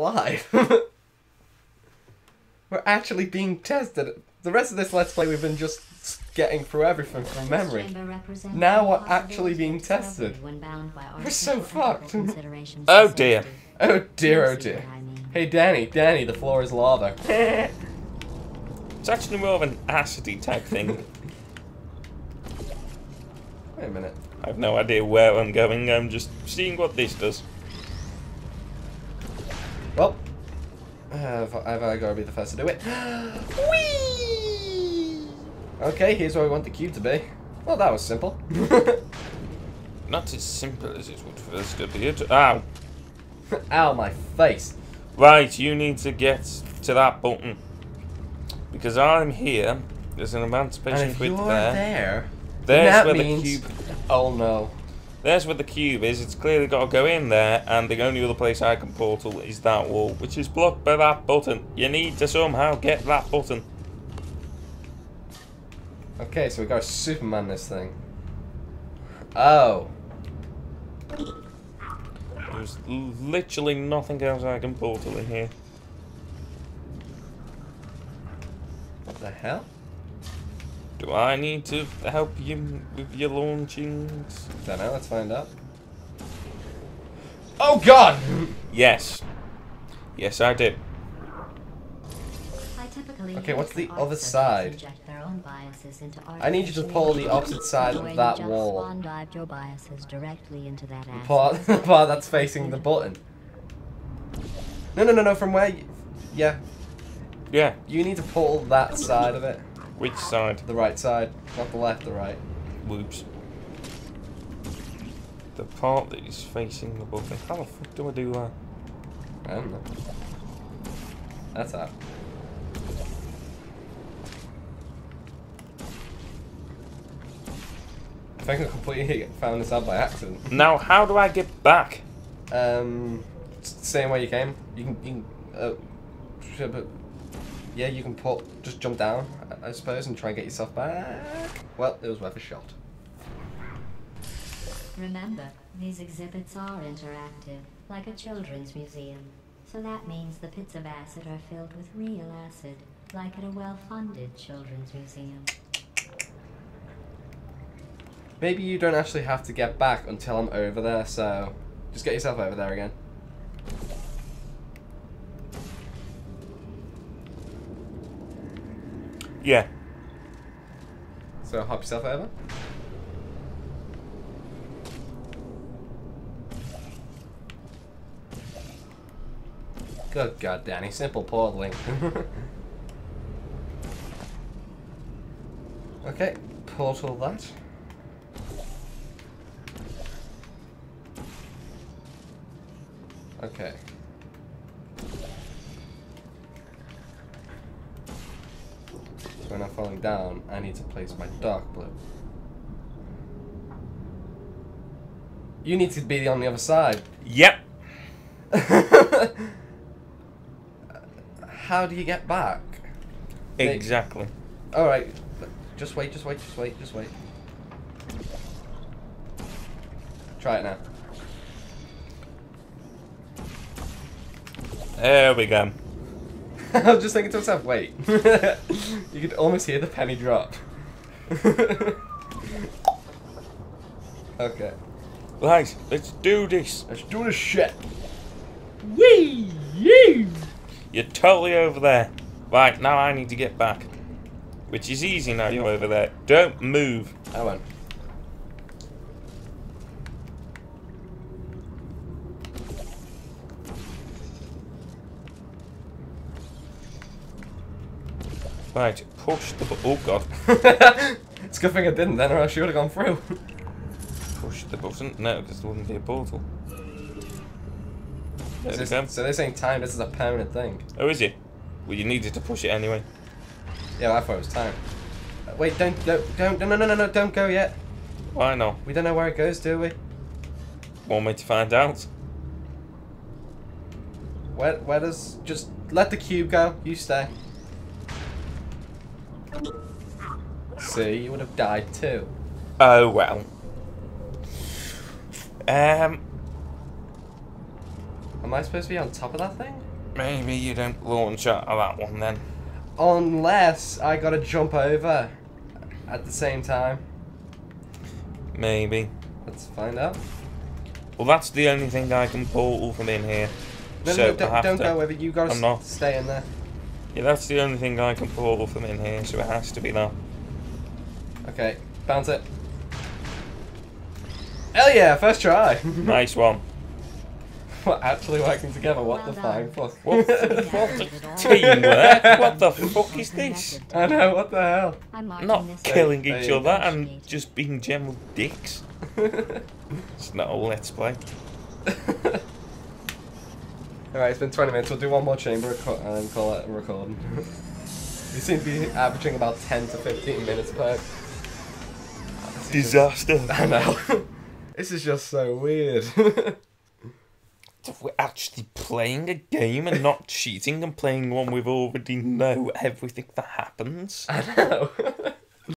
live. We're actually being tested. The rest of this Let's Play, we've been just getting through everything from memory. Now we're actually being tested. We're so fucked. Oh dear. Oh dear, oh dear. Hey Danny, Danny, the floor is lava. It's actually more of an acidy type thing. Wait a minute. I have no idea where I'm going, I'm just seeing what this does. Well, have I gotta be the first to do it? Whee! Okay, here's where we want the cube to be. Well, that was simple. Not as simple as it would first appear to. Ow! Ow, my face! Right, you need to get to that button. Because I'm here, there's an emancipation grid there. There's where the cube. Oh no. There's where the cube is. It's clearly got to go in there, and the only other place I can portal is that wall, which is blocked by that button. You need to somehow get that button. Okay, so we got to Superman this thing. Oh. There's literally nothing else I can portal in here. What the hell? Do I need to help you with your launchings? Don't know, let's find out. Oh god! Yes. Yes, I did. Okay, what's the other side? I need you to pull the opposite side of that wall. The part that's facing the button. No, no, no, no, from where? Yeah. Yeah. You need to pull that side of it. Which side? The right side. Not the left, the right. Whoops. The part that is facing the button. How the fuck do I do that? I don't know. That's out. I think I completely found this out by accident. Now, how do I get back? Same way you came. Yeah, you can just jump down, I suppose, and try and get yourself back. Well, it was worth a shot. Remember, these exhibits are interactive, like a children's museum. So that means the pits of acid are filled with real acid, like at a well-funded children's museum. Maybe you don't actually have to get back until I'm over there, so just get yourself over there again. Yeah. So hop yourself over. Good god, Danny. Simple portaling. Okay, portal that. Okay. When I'm falling down, I need to place my dark blue. You need to be on the other side. Yep. How do you get back? Exactly. Alright. Just wait, just wait, just wait, just wait. Try it now. There we go. I was just thinking to myself, wait. You could almost hear the penny drop. Okay. Right, let's do this. Let's do this shit. Wee! You're totally over there. Right, now I need to get back. Which is easy now you're over there. Don't move. I won't. Right, push the button. Oh god. It's a good thing I didn't then, or else you would have gone through. Push the button. No, this wouldn't be a portal. So this ain't time, this is a permanent thing. Oh, is it? Well, you needed to push it anyway. Yeah, well, I thought it was time. Wait, don't, no, don't go yet. Why not? We don't know where it goes, do we? Want me to find out? Where does. Just let the cube go, you stay. See, you would have died too. Oh well. Am I supposed to be on top of that thing? Maybe you don't launch out of that one then. Unless I gotta jump over at the same time. Maybe. Let's find out. Well, that's the only thing I can portal from in here. No, so don't go over. You gotta stay in there. Yeah, that's the only thing I can portal from in here, so it has to be that. Okay, bounce it. Hell yeah, first try. Nice one. We're actually working together, what the fine fuck. What teamwork? What the fuck is this? I know, what the hell? Not killing each other and just being general dicks. It's not all let's play. Alright, it's been 20 minutes, we'll do one more chamber and then call it a recording. We seem to be averaging about 10 to 15 minutes per. Disaster. I know. This is just so weird. If we're actually playing a game and not cheating and playing one we've already know everything that happens. I know.